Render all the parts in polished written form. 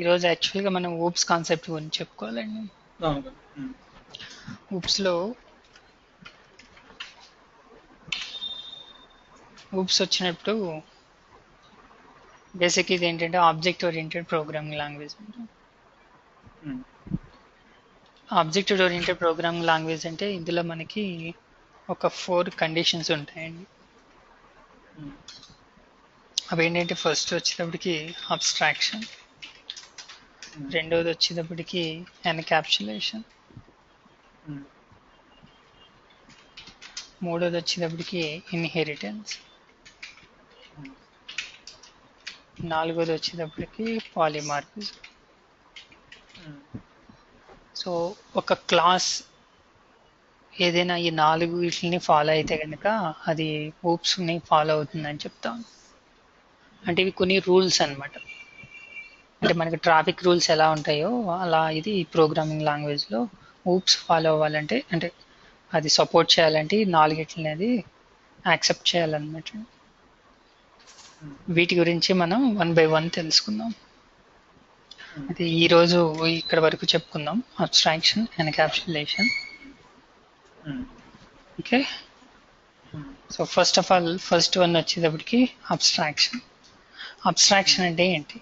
ఈరోజు యాక్చువల్గా మనం ఓప్స్ కాన్సెప్ట్ గురించి చెప్పుకోవాలండి. ఓప్స్ వచ్చినప్పుడు బేసిక్ ఇది ఏంటంటే object oriented programming language. Object oriented programming language అంటే ఇందులో మనకి ఒక 4 కండిషన్స్ ఉంటాయండి. అవి ఏంటంటే ఫస్ట్ వచ్చేటప్పటికి అబ్స్ట్రాక్షన్, రెండోది వచ్చేటప్పటికి ఎన్క్యాప్సులేషన్, మూడోది వచ్చేటప్పటికి ఇన్హెరిటెన్స్, నాలుగోది వచ్చేటప్పటికి పాలిమార్ఫిజం. సో ఒక క్లాస్ ఏదైనా ఈ 4 వీటిని ఫాలో అయితే కనుక అది ఓప్స్ని ఫాలో అవుతుందని చెప్తాను. అంటే ఇవి కొన్ని రూల్స్ అన్నమాట. అంటే మనకి ట్రాఫిక్ రూల్స్ ఎలా ఉంటాయో అలా ఇది ప్రోగ్రామింగ్ లాంగ్వేజ్లో ఓప్స్ ఫాలో అవ్వాలంటే, అంటే అది సపోర్ట్ చేయాలంటే 4 అది యాక్సెప్ట్ చేయాలన్నమాట. వీటి గురించి మనం 1 by 1 తెలుసుకుందాం. అయితే ఈరోజు ఇక్కడ వరకు చెప్పుకుందాం abstraction, encapsulation. Okay, so first one వచ్చేటప్పటికి అబ్స్ట్రాక్షన్. అబ్స్ట్రాక్షన్ అంటే ఏంటి?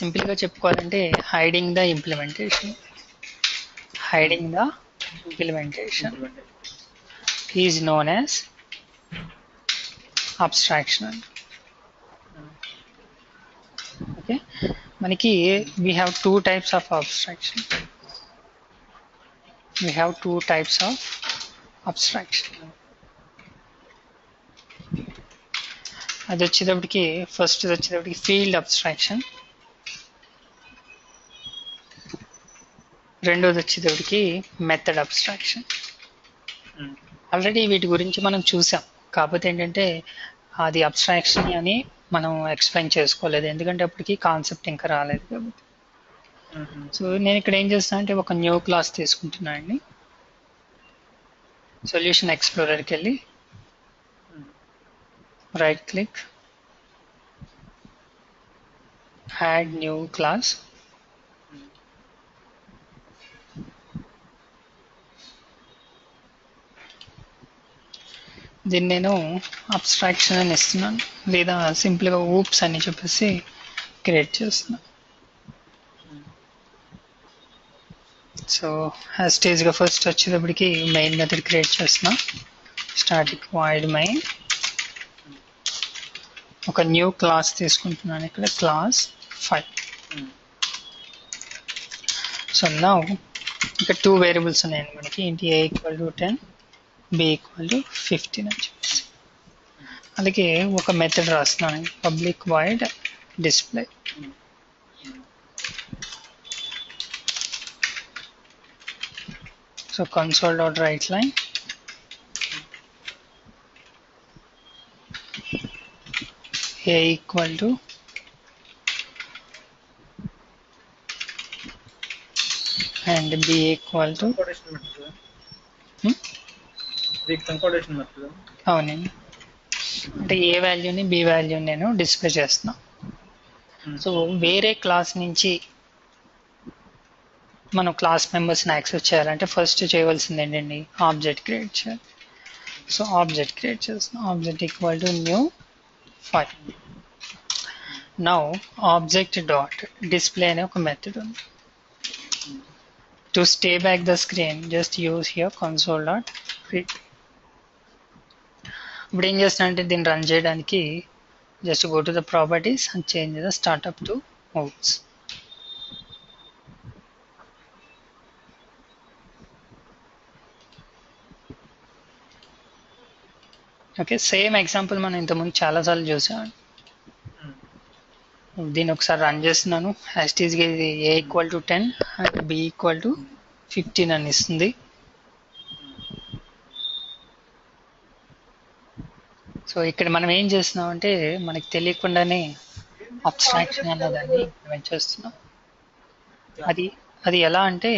సింపుల్గా చెప్పుకోవాలంటే hiding the implementation is known as abstraction. Okay, మనకి we have two types of abstraction. అది వచ్చేటప్పటికి ఫస్ట్ వచ్చేటప్పటికి ఫీల్డ్ అబ్స్ట్రాక్షన్, రెండోది వచ్చేటప్పటికి మెథడ్ అబ్స్ట్రాక్షన్. ఆల్రెడీ వీటి గురించి మనం చూసాం, కాకపోతే ఏంటంటే అది అబ్స్ట్రాక్షన్ అని మనం ఎక్స్ప్లెయిన్ చేసుకోలేదు, ఎందుకంటే అప్పటికి కాన్సెప్ట్ ఇంకా రాలేదు కాబట్టి. సో నేను ఇక్కడ ఏం చేస్తాను అంటే ఒక న్యూ క్లాస్ తీసుకుంటున్నాను అండి. సొల్యూషన్ ఎక్స్ప్లోరర్కి వెళ్ళి right click, add new class. దీన్ని నేను అబ్స్ట్రాక్షన్ అని ఇస్తున్నాను, లేదా సింపుల్గా ఓప్స్ అని చెప్పేసి క్రియేట్ చేస్తున్నాను. సో యాజ్ స్టేజ్గా ఫస్ట్ వచ్చేటప్పటికి మెయిన్ మెథడ్ క్రియేట్ చేస్తున్నాను. స్టాటిక్ void main, ఒక న్యూ క్లాస్ తీసుకుంటున్నాను, ఇక్కడ క్లాస్ 5. సో నా ఇక్కడ 2 వేరియబుల్స్ ఉన్నాయండి మనకి, ఏంటి a = 10, b = 15 అని చెప్పేసి. అలాగే ఒక మెథడ్ రాస్తున్నాను, public void display. So console.writeLine, a = and b = అవునండి. అంటే a వాల్యూని b వాల్యూని నేను డిస్ప్లే చేస్తున్నా. సో వేరే క్లాస్ నుంచి మనం క్లాస్ మెంబర్స్ని యాక్సెస్ చేయాలంటే ఫస్ట్ చేయవలసింది ఏంటండి, ఆబ్జెక్ట్ క్రియేట్ చేయాలి. సో ఆబ్జెక్ట్ క్రియేట్ చేస్తున్నాం, object = new 5. now object.display అనే ఒక మెథడ్ ఉంది. to stay back the screen just use here console.print. ఇప్పుడు ఏం చేస్తున్నా అంటే దీన్ని రన్ చేయడానికి just go to the properties and change the startup to oops. Okay, same example మనం ఇంతకుముందు చాలాసార్లు చూసాం. దీన్ని ఒకసారి రన్ చేస్తున్నాను. హ్యాష్టీస్గా ఇది a = 10 అండ్ b = 15 అని ఇస్తుంది. సో ఇక్కడ మనం ఏం చేస్తున్నాం అంటే మనకి తెలియకుండానే అబ్స్ట్రాక్షన్ అన్నదాన్ని ఇంప్లిమెంట్ చేస్తున్నాం. అది ఎలా అంటే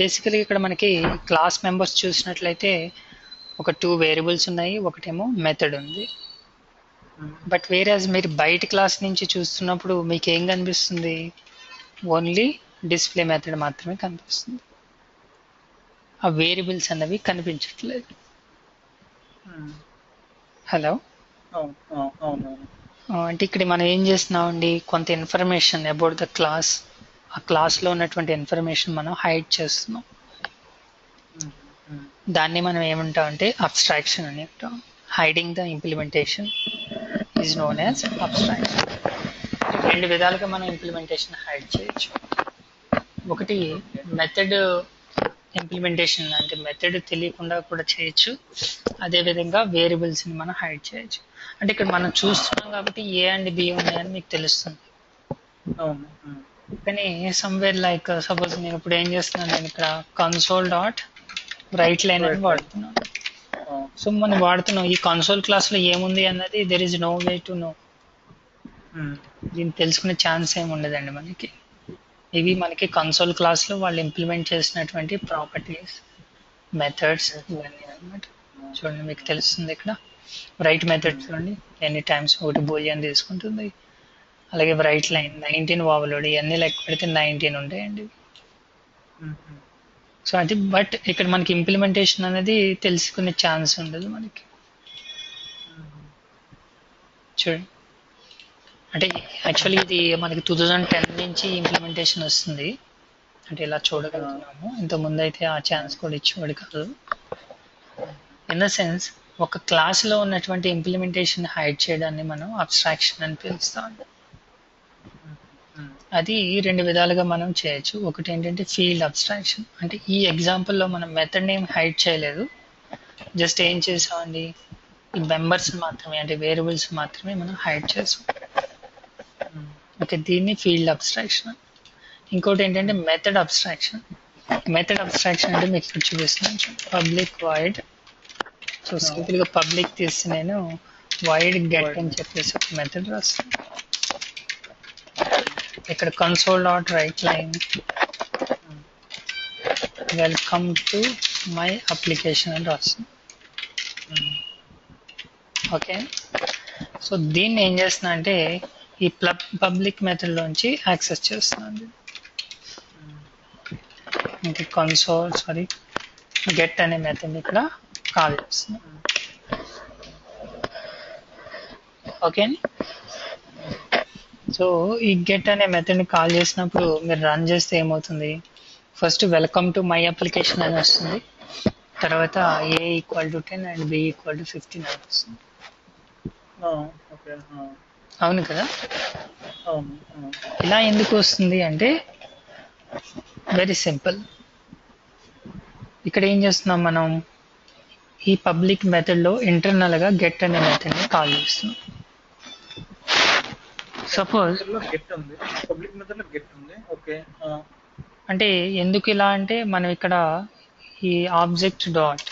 బేసికలీ ఇక్కడ మనకి క్లాస్ మెంబర్స్ చూసినట్లయితే ఒక 2 వేరియబుల్స్ ఉన్నాయి, ఒకటేమో మెథడ్ ఉంది. But whereas మీరు బయట క్లాస్ నుంచి చూస్తున్నప్పుడు మీకు ఏం కనిపిస్తుంది? ఓన్లీ డిస్ప్లే మెథడ్ మాత్రమే కనిపిస్తుంది. ఆ వేరియబుల్స్ అన్నవి కనిపించట్లేదు. హలో, అంటే ఇక్కడ మనం ఏం చేస్తున్నామండి, కొంత ఇన్ఫర్మేషన్ అబౌట్ ద క్లాస్, ఆ క్లాస్లో ఉన్నటువంటి ఇన్ఫర్మేషన్ మనం హైడ్ చేస్తున్నాం. దాన్ని మనం ఏమంటాం అంటే అబ్స్ట్రాక్షన్ అని అంటాం. Hiding the implementation is known as abstraction. రెండు విధాలుగా మనం ఇంప్లిమెంటేషన్ హైడ్ చేయొచ్చు. ఒకటి మెథడ్ ఇంప్లిమెంటేషన్, అంటే మెథడ్ తెలియకుండా కూడా చేయొచ్చు. అదేవిధంగా వేరియబుల్స్ని మనం హైడ్ చేయొచ్చు. అంటే ఇక్కడ మనం చూస్తున్నాం కాబట్టి ఏ అండ్ బి ఉన్నాయని మీకు తెలుస్తుంది. కానీ సమ్వేర్ లైక్ సపోజ్ నేను ఇప్పుడు ఏం చేస్తున్నాను, నేను ఇక్కడ కన్సోల్ డాట్ రైట్ లైన్ అని వాడుతున్నాను. సో మనం వాడుతున్నాం ఈ కన్సోల్ క్లాస్లో ఏముంది అన్నది there is no way to know. దీన్ని తెలుసుకునే ఛాన్స్ ఏమి ఉండదండి మనకి. ఇవి మనకి కన్సోల్ క్లాస్లో వాళ్ళు ఇంప్లిమెంట్ చేసినటువంటి ప్రాపర్టీస్, మెథడ్స్ ఇవన్నీ అనమాట. చూడండి మీకు తెలుస్తుంది ఇక్కడ రైట్ మెథడ్ చూడండి ఎన్ని టైమ్స్ ఒకటి బోలియన్ తీసుకుంటుంది. అలాగే రైట్ లైన్ 19 వావలోడి ఇవన్నీ లెక్క పెడితే 19 ఉంటాయండి. సో అది బట్ ఇక్కడ మనకి ఇంప్లిమెంటేషన్ అనేది తెలుసుకునే ఛాన్స్ ఉండదు మనకి. చూడండి అంటే యాక్చువల్లీ ఇది మనకి 2010 నుంచి ఇంప్లిమెంటేషన్ వస్తుంది, అంటే ఇలా చూడగలుగుతున్నాము. ఇంతకుముందు అయితే ఆ ఛాన్స్ కూడా ఇచ్చేవాడు కాదు. ఇన్ ద సెన్స్ ఒక క్లాస్లో ఉన్నటువంటి ఇంప్లిమెంటేషన్ హైడ్ చేయడాన్ని మనం అబ్స్ట్రాక్షన్ అని పిలుస్తాం. అది రెండు విధాలుగా మనం చేయొచ్చు. ఒకటి ఏంటంటే ఫీల్డ్ అబ్స్ట్రాక్షన్, అంటే ఈ ఎగ్జాంపుల్లో మనం మెథడ్ని ఏం హైడ్ చేయలేదు, జస్ట్ ఏం చేసామండి ఈ మెంబర్స్ మాత్రమే, అంటే వేరియబుల్స్ మాత్రమే మనం హైడ్ చేసాం. ఓకే, దీన్ని ఫీల్డ్ అబ్స్ట్రాక్షన్. ఇంకోటి ఏంటంటే మెథడ్ అబ్స్ట్రాక్షన్. మెథడ్ అబ్స్ట్రాక్షన్ అంటే మీకు ఇక్కడ చూపిస్తున్నాను పబ్లిక్ వైడ్. సో సింపుల్గా పబ్లిక్ తీసి నేను వైడ్ గెట్ అని చెప్పేసి ఒక మెథడ్ రాస్తాను. ఇక్కడ console dot write line welcome to my application అని రాస్తాను. ఓకే, సో దీన్ని ఏం చేస్తున్నా అంటే ఈ పబ్లిక్ మెథడ్లోంచి యాక్సెస్ చేస్తున్నాను. ఇంకా కన్సోల్ గెట్ అనే మెథడ్ ఇక్కడ కాల్ చేస్తున్నాం. ఓకే, సో ఈ గెట్ అనే మెథడ్ని కాల్ చేసినప్పుడు మీరు రన్ చేస్తే ఏమవుతుంది, first welcome to my application అని వస్తుంది, తర్వాత A = 10 అండ్ B = 15 అని వస్తుంది. అవును కదా, ఇలా ఎందుకు వస్తుంది అంటే వెరీ సింపుల్. ఇక్కడ ఏం చేస్తున్నాం మనం, ఈ పబ్లిక్ మెథడ్లో ఇంటర్నల్గా గెట్ అనే మెథడ్ని కాల్ చేస్తున్నాం. సపోజ్ అంటే ఎందుకు ఇలా అంటే మనం ఇక్కడ ఈ ఆబ్జెక్ట్ డాట్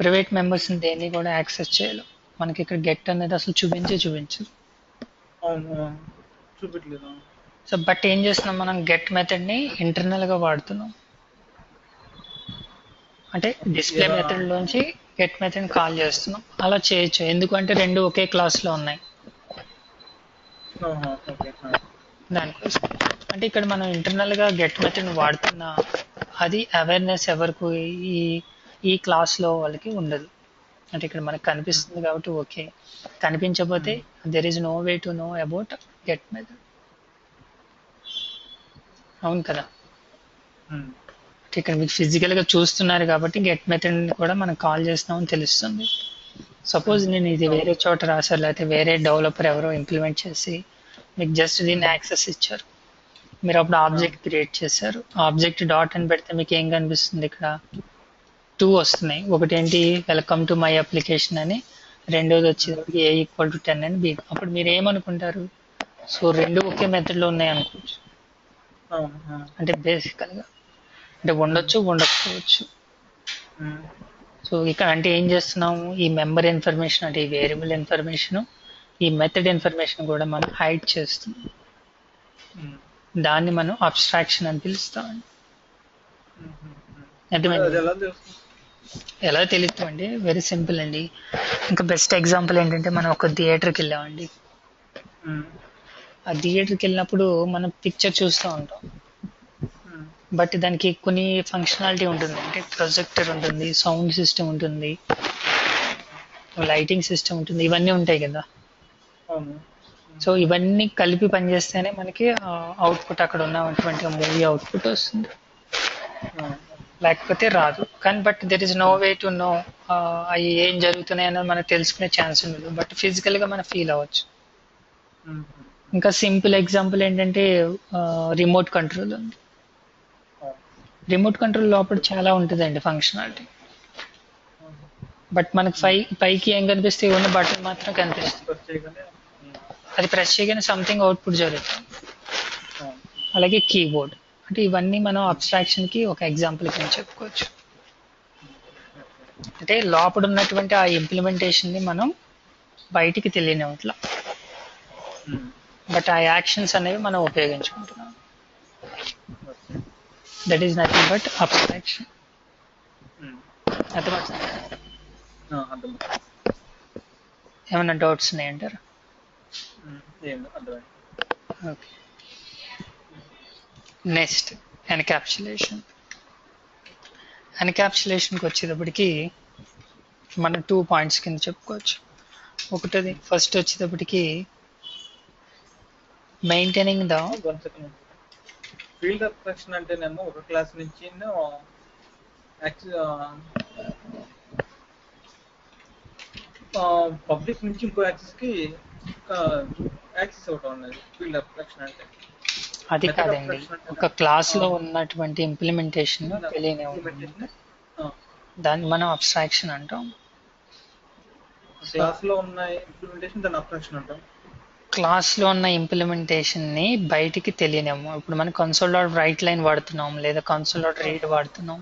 ప్రైవేట్ మెంబర్స్ దేన్ని కూడా యాక్సెస్ చేయాలి. మనకి ఇక్కడ గెట్ అనేది అసలు చూపించదు. సో బట్ ఏం చేస్తున్నాం మనం, గెట్ మెథడ్ని ఇంటర్నల్గా వాడుతున్నాం. అంటే డిస్ప్లే మెథడ్లోంచి గెట్ మెథడ్ని కాల్ చేస్తున్నాం. అలా చేయొచ్చు, ఎందుకంటే రెండు ఒకే క్లాస్లో ఉన్నాయి దానికోసం. అంటే ఇక్కడ మనం ఇంటర్నల్గా గెట్ మెథడ్ని వాడుతున్నా అది అవేర్నెస్ ఎవరికి ఈ క్లాస్లో వాళ్ళకి ఉండదు. అంటే ఇక్కడ మనకు కనిపిస్తుంది కాబట్టి ఓకే, కనిపించకపోతే there is no way to know about get method. అవును కదా, ఇక్కడ మీకు ఫిజికల్గా చూస్తున్నారు కాబట్టి గెట్ మెథడ్ని కూడా మనం కాల్ చేస్తున్నామని తెలుస్తుంది. సపోజ్ నేను ఇది వేరే చోట రాశారు, లేకపోతే వేరే డెవలపర్ ఎవరో ఇంప్లిమెంట్ చేసి మీకు జస్ట్ దీన్ని యాక్సెస్ ఇచ్చారు. మీరు అప్పుడు ఆబ్జెక్ట్ క్రియేట్ చేశారు, ఆబ్జెక్ట్ డాట్ అని పెడితే మీకు ఏం కనిపిస్తుంది, ఇక్కడ 2 వస్తున్నాయి. ఒకటి ఏంటి వెల్కమ్ టు మై అప్లికేషన్ అని, రెండోది వచ్చేది A = 10 అని B. అప్పుడు మీరు ఏమనుకుంటారు, సో రెండు ఒకే మెథడ్లో ఉన్నాయి అనుకోవచ్చు. అంటే బేసికల్గా అంటే ఉండొచ్చు ఉండకపోవచ్చు. సో ఇక్కడ అంటే ఏం చేస్తున్నాము, ఈ మెంబర్ ఇన్ఫర్మేషన్ అంటే ఈ వేరియబుల్ ఇన్ఫర్మేషన్, ఈ మెథడ్ ఇన్ఫర్మేషన్ కూడా మనం హైడ్ చేస్తున్నాం. దాన్ని మనం అబ్స్ట్రాక్షన్ అని పిలుస్తాం. ఎలా తెలుస్తుంది అండి, వెరీ సింపుల్ అండి. ఇంకా బెస్ట్ ఎగ్జాంపుల్ ఏంటంటే మనం ఒక థియేటర్కి వెళ్ళామండి. ఆ థియేటర్కి వెళ్ళినప్పుడు మనం పిక్చర్ చూస్తూ ఉంటాం, బట్ దానికి కొన్ని ఫంక్షనాలిటీ ఉంటుంది. అంటే ప్రొజెక్టర్ ఉంటుంది, సౌండ్ సిస్టమ్ ఉంటుంది, లైటింగ్ సిస్టమ్ ఉంటుంది, ఇవన్నీ ఉంటాయి కదా. సో ఇవన్నీ కలిపి పనిచేస్తేనే మనకి అవుట్పుట్, అక్కడ ఉన్నటువంటి మూవీ అవుట్పుట్ వస్తుంది, లేకపోతే రాదు. కానీ but there is no way to know అవి ఏం జరుగుతున్నాయి అనేది మనకు తెలుసుకునే ఛాన్స్ ఉండదు, బట్ ఫిజికల్గా మనం ఫీల్ అవ్వచ్చు. ఇంకా సింపుల్ ఎగ్జాంపుల్ ఏంటంటే రిమోట్ కంట్రోల్ ఉంది. రిమోట్ కంట్రోల్ లోపల చాలా ఉంటుందండి ఫంక్షనాలిటీ, బట్ మనకు పైకి ఏం కనిపిస్తే ఉన్న బటన్ మాత్రం కనిపిస్తుంది. అది ప్రెస్ చేయగానే సంథింగ్ అవుట్పుట్ జరుగుతుంది. అలాగే కీబోర్డ్, అంటే ఇవన్నీ మనం అబ్స్ట్రాక్షన్కి ఒక ఎగ్జాంపుల్ కింద చెప్పుకోవచ్చు. అంటే లోపల ఉన్నటువంటి ఆ ఇంప్లిమెంటేషన్ని మనం బయటికి తెలియనివ్వట్లా, బట్ ఆ యాక్షన్స్ అనేవి మనం ఉపయోగించుకుంటున్నాం. That is nothing but abstraction. ఏమైనా డౌట్స్ ఉన్నాయంటారు? Okay, next encapsulation. ఎన్క్యాప్సులేషన్కి వచ్చేటప్పటికి మనం 2 పాయింట్స్ కింద చెప్పుకోవచ్చు. ఒకటది ఫస్ట్ వచ్చేటప్పటికి మెయింటైనింగ్ ద ఫీల్డ్ అబ్స్ట్రాక్షన్. అంటే నేను ఒక క్లాస్ నుంచి పబ్లిక్ నుంచి ఇంకో యాక్సెస్కి యాక్సెస్ అవుతా ఉన్నది ఫీల్డ్ అబ్స్ట్రాక్షన్ అంటే. అది కాదండి, ఒక క్లాస్ లో ఉన్నటువంటి ఇంప్లిమెంటేషన్ తెలియనే ఉంటుంది, దాన్ని మనం అబ్స్ట్రాక్షన్ అంటాం. క్లాస్ లో ఉన్న ఇంప్లిమెంటేషన్ దాన్ని అబ్స్ట్రాక్షన్ అంటాం. క్లాస్ లో ఉన్న ఇంప్లిమెంటేషన్ ని బయటికి తెలియనేమో. ఇప్పుడు మనం console.writeLine వాడుతున్నాం లేదా console.read వాడుతున్నాం,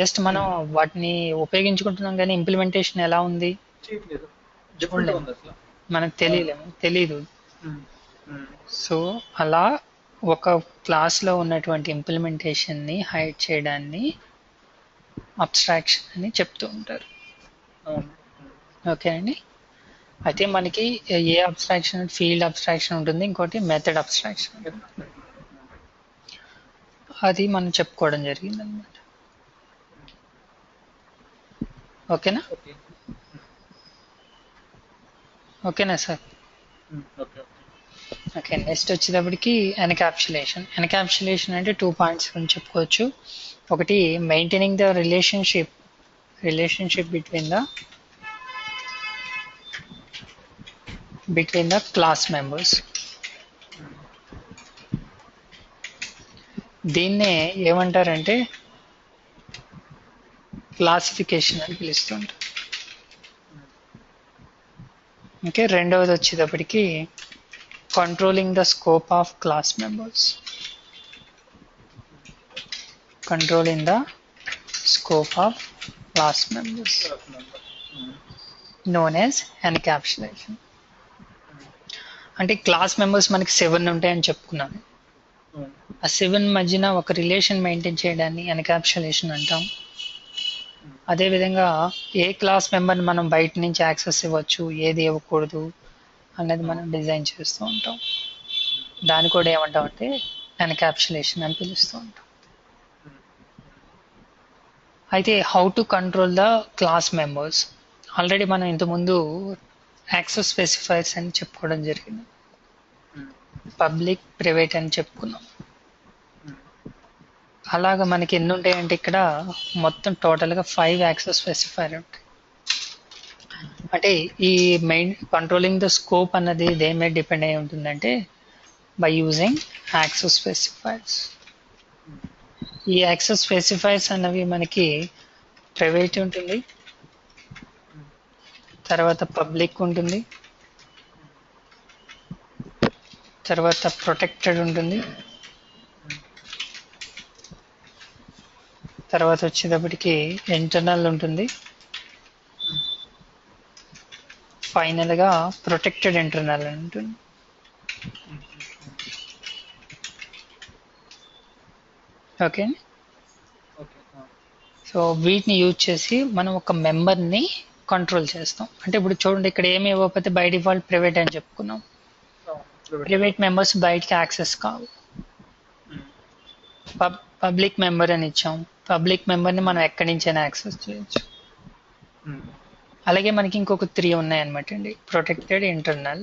జస్ట్ మనం వాటిని ఉపయోగించుకుంటున్నాం, కానీ ఇంప్లిమెంటేషన్ ఎలా ఉంది మనకు తెలియదు. సో అలా ఒక క్లాస్లో ఉన్నటువంటి ఇంప్లిమెంటేషన్ని హైడ్ చేయడాన్ని అబ్స్ట్రాక్షన్ అని చెప్తూ ఉంటారు. ఓకే అండి. అయితే మనకి ఏ అబ్స్ట్రాక్షన్, ఫీల్డ్ అబ్స్ట్రాక్షన్ ఉంటుంది, ఇంకోటి మెథడ్ అబ్స్ట్రాక్షన్, అది మనం చెప్పుకోవడం జరిగింది అన్నమాట. ఓకేనా? ఓకేనా సార్? ఓకే, నెక్స్ట్ వచ్చేటప్పటికి ఎన్క్యాప్సులేషన్. ఎన్క్యాప్సులేషన్ అంటే 2 పాయింట్స్ గురించి చెప్పుకోవచ్చు. ఒకటి maintaining the relationship between the class members. దీన్నే ఏమంటారంటే క్లాసిఫికేషన్ అని పిలుస్తుంటారు. ఓకే, రెండవది వచ్చేటప్పటికి controlling the scope of class members. Controlling the scope of class members, known as encapsulation. అంటే క్లాస్ మెంబర్స్ మనకి 7 ఉంటాయని చెప్పుకున్నాను. ఆ 7 మధ్యన ఒక రిలేషన్ మెయింటైన్ చేయడాన్ని ఎన్క్యాప్సులేషన్ అంటాం. అదేవిధంగా ఏ క్లాస్ మెంబర్ని మనం బయట నుంచి యాక్సెస్ ఇవ్వచ్చు, ఏది ఇవ్వకూడదు అనేది మనం డిజైన్ చేస్తూ ఉంటాం. దాన్ని కూడా ఏమంటాం అంటే ఎన్క్యాప్సులేషన్ అని పిలుస్తూ ఉంటాం. అయితే how to control the class members, already మనం ఇంతకుముందు యాక్సెస్ స్పెసిఫైర్స్ అని చెప్పుకోవడం జరిగింది, పబ్లిక్ ప్రైవేట్ అని చెప్పుకున్నాం. అలాగా మనకి ఎన్ని ఉంటాయంటే ఇక్కడ మొత్తం టోటల్గా 5 యాక్సెస్ స్పెసిఫైర్ ఉంటాయి. అంటే ఈ మెయిన్ కంట్రోలింగ్ ద స్కోప్ అన్నది దేని మీద డిపెండ్ అయి ఉంటుందంటే బై యూజింగ్ యాక్సెస్ స్పెసిఫైర్స్. ఈ యాక్సెస్ స్పెసిఫైర్స్ అన్నవి మనకి ప్రైవేట్ ఉంటుంది, తర్వాత పబ్లిక్ ఉంటుంది, తర్వాత ప్రొటెక్టెడ్ ఉంటుంది, తర్వాత వచ్చేటప్పటికి ఇంటర్నల్ ఉంటుంది, ఫైనల్గా ప్రొటెక్టెడ్ ఇంటర్నల్ ఉంటుంది. ఓకే, సో సో వీటిని యూజ్ చేసి మనం ఒక మెంబర్ని కంట్రోల్ చేస్తాం. అంటే ఇప్పుడు చూడండి, ఇక్కడ ఏమి ఇవ్వకపోతే బై డిఫాల్ట్ ప్రైవేట్ అని చెప్పుకున్నాం. ప్రైవేట్ మెంబర్స్ బయటకి యాక్సెస్ కావు. పబ్లిక్ మెంబర్ అని ఇచ్చాం, పబ్లిక్ మెంబర్ని మనం ఎక్కడి నుంచైనా యాక్సెస్ చేయొచ్చు. అలాగే మనకి ఇంకొక 3 ఉన్నాయన్నమాట అండి, ప్రొటెక్టెడ్, ఇంటర్నల్.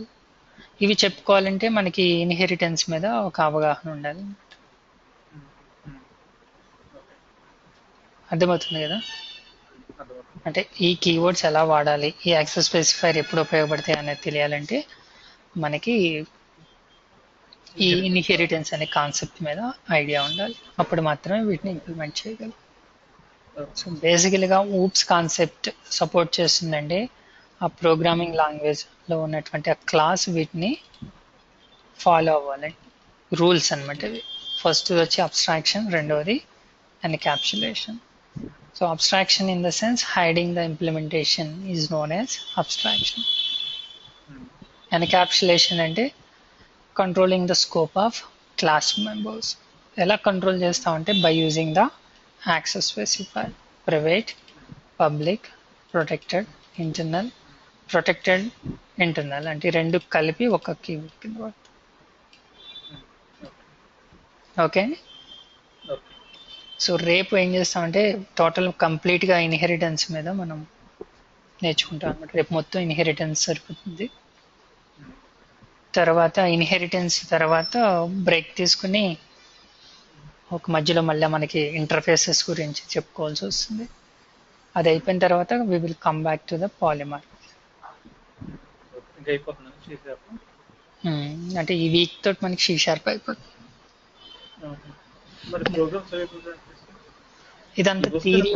ఇవి చెప్పుకోవాలంటే మనకి ఇన్హెరిటెన్స్ మీద ఒక అవగాహన ఉండాలి. అర్థమవుతుంది కదా? అంటే ఈ కీవర్డ్స్ ఎలా వాడాలి, ఈ యాక్సెస్ స్పెసిఫైర్ ఎప్పుడు ఉపయోగపడతాయి అనేది తెలియాలంటే మనకి ఈ ఇన్హెరిటెన్స్ అనే కాన్సెప్ట్ మీద ఐడియా ఉండాలి. అప్పుడు మాత్రమే వీటిని ఇంప్లిమెంట్ చేయగలం. సో బేసికల్గా ఊప్స్ కాన్సెప్ట్ సపోర్ట్ చేస్తుందండి. ఆ ప్రోగ్రామింగ్ లాంగ్వేజ్లో ఉన్నటువంటి ఆ క్లాస్ వీటిని ఫాలో అవ్వాలి. రూల్స్ అనమాట ఇవి. ఫస్ట్ వచ్చి అబ్స్ట్రాక్షన్, రెండవది encapsulation. So abstraction in the sense hiding the implementation is known as abstraction. Encapsulation ante controlling the scope of class members. Ela control chestam ante by using the access specifier: private, public, protected, internal. Protected, internal ante rendu kalipi oka keyword kind of. Okay. So రేపు ఏం చేస్తామంటే total కంప్లీట్గా inheritance మీద మనం నేర్చుకుంటాం అనమాట. రేపు మొత్తం ఇన్హెరిటెన్స్ సరిపోతుంది. తర్వాత ఇన్హెరిటెన్స్ తర్వాత బ్రేక్ తీసుకుని ఒక మధ్యలో మళ్ళీ మనకి ఇంటర్ఫేసెస్ గురించి చెప్పుకోవాల్సి వస్తుంది. అది అయిపోయిన తర్వాత we will come back to the polymer. అంటే ఈ వీక్ తోటి మనకి సి షార్ప్ అయిపోతుంది. ఇదంతా థియరీ,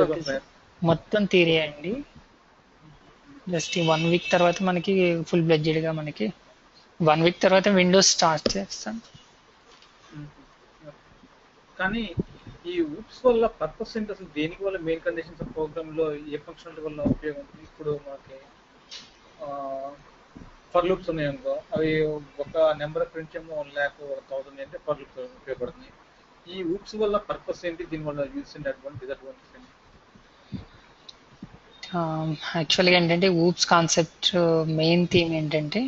మొత్తం థియరీ అండి. జస్ట్ ఈ 1 వీక్ తర్వాత మనకి ఫుల్ బ్లెడ్జెడ్గా మనకి 1 వీక్ తర్వాత విండోస్ స్టార్ట్ చేస్తాం. కానీ ఈ ఊప్స్ వల్ల పర్పస్ ఏంటి అసలు? దేనికి వల్ల మెయిన్ కండిషన్స్ ఆఫ్ ప్రోగ్రామ్లో ఏ ఫంక్షనాలిటీ వల్ల ఉపయోగం ఉంటుంది? ఇప్పుడు మనకి ఫర్ లూప్స్ ఉన్నాయి అనుకో, అవి ఒక నెంబర్ ప్రింట్ ఏమో 1,00,000 అంటే ఫర్ లూప్స్ ఉపయోగపడుతుంది. ఈ ఊప్స్ వల్ల పర్పస్ ఏంటి? దీనివల్ల యూస్ అండ్ అడ్వాంటేజ్ ఏంటి? యాక్చువల్గా ఏంటంటే ఊప్స్ కాన్సెప్ట్ మెయిన్ థీమ్ ఏంటంటే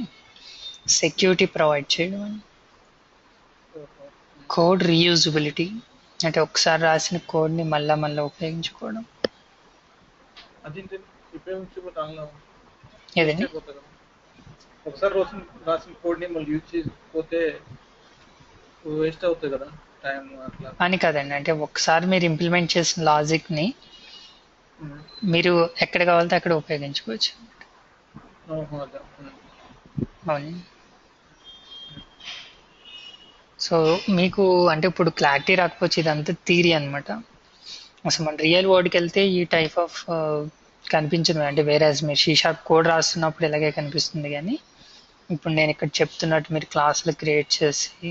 సెక్యూరిటీ ప్రొవైడ్ చేయడం, కోడ్ రీయూజబిలిటీ, అంటే ఒకసారి రాసిన కోడ్ని మళ్ళీ ఉపయోగించుకోవడం. ఏదండి, ఒకసారి రాసిన కోడ్ని మళ్ళీ యూజ్ చేయకపోతే వేస్ట్ అవుతుంది కదా అని కాదండి. అంటే ఒకసారి మీరు ఇంప్లిమెంట్ చేసిన లాజిక్ని మీరు ఎక్కడ కావాలితే అక్కడ ఉపయోగించుకోవచ్చు. సో మీకు అంటే ఇప్పుడు క్లారిటీ రాకపోవచ్చు, ఇదంతా థియరీ అనమాట. అసలు మన రియల్ వరల్డ్కి వెళ్తే ఈ టైప్ ఆఫ్ కనిపించదు. అంటే వేరే మీరు సి షార్ప్ కోడ్ రాస్తున్నప్పుడు ఇలాగే కనిపిస్తుంది, కానీ ఇప్పుడు నేను ఇక్కడ చెప్తున్నట్టు మీరు క్లాసులు క్రియేట్ చేసి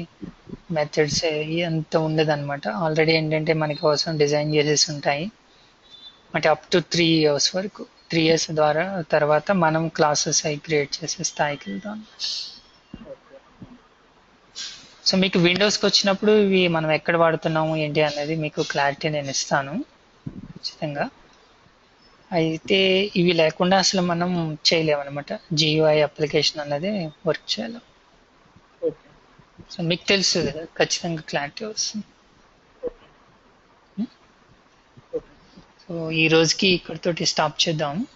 మెథడ్స్ అంతా ఉండదన్నమాట. ఆల్రెడీ ఏంటంటే మనకి కోసం డిజైన్ చేసేసి ఉంటాయి. అంటే అప్ టు 3 years వరకు, 3 years ద్వారా తర్వాత మనం క్లాసెస్ అవి క్రియేట్ చేసే స్థాయికి వెళ్తాం. సో మీకు విండోస్కి వచ్చినప్పుడు ఇవి మనం ఎక్కడ వాడుతున్నాము ఏంటి అనేది మీకు క్లారిటీ నేను ఇస్తాను ఖచ్చితంగా. అయితే ఇవి లేకుండా అసలు మనం చేయలేమన్నమాట. జియూఐ అప్లికేషన్ అనేది వర్క్ చేయాలి. సో మీకు తెలుసు కదా, ఖచ్చితంగా క్లారిటీ వస్తుంది. సో ఈ రోజుకి ఇక్కడితోటి స్టాప్ చేద్దాము.